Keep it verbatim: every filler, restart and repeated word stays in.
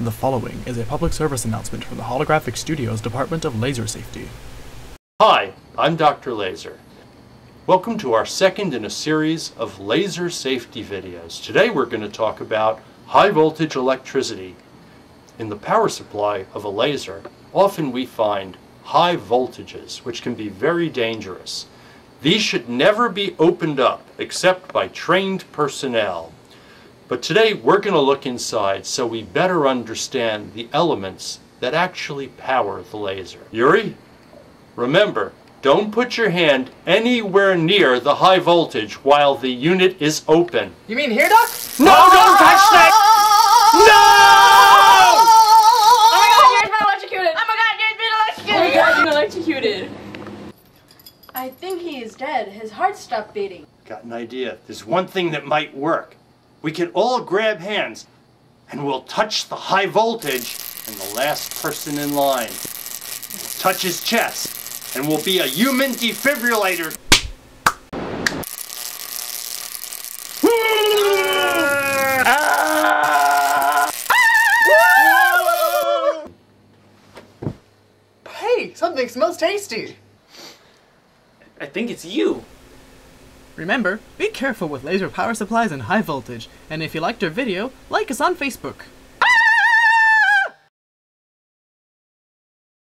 The following is a public service announcement from the Holographic Studios Department of Laser Safety. Hi, I'm Doctor Laser. Welcome to our second in a series of laser safety videos. Today we're going to talk about high voltage electricity. In the power supply of a laser, often we find high voltages, which can be very dangerous. These should never be opened up except by trained personnel. But today we're going to look inside so we better understand the elements that actually power the laser. Yuri, remember, don't put your hand anywhere near the high voltage while the unit is open. You mean here, Doc? No, oh! Don't touch that! No! Oh my god, Yuri's been electrocuted! Oh my god, Yuri's been electrocuted! Oh my god, you're electrocuted! I think he is dead. His heart stopped beating. Got an idea. There's one thing that might work. We can all grab hands, and we'll touch the high voltage, and the last person in line will touch his chest, and we'll be a human defibrillator. Hey, something smells tasty. I think it's you. Remember, be careful with laser power supplies and high voltage, and if you liked our video, like us on Facebook!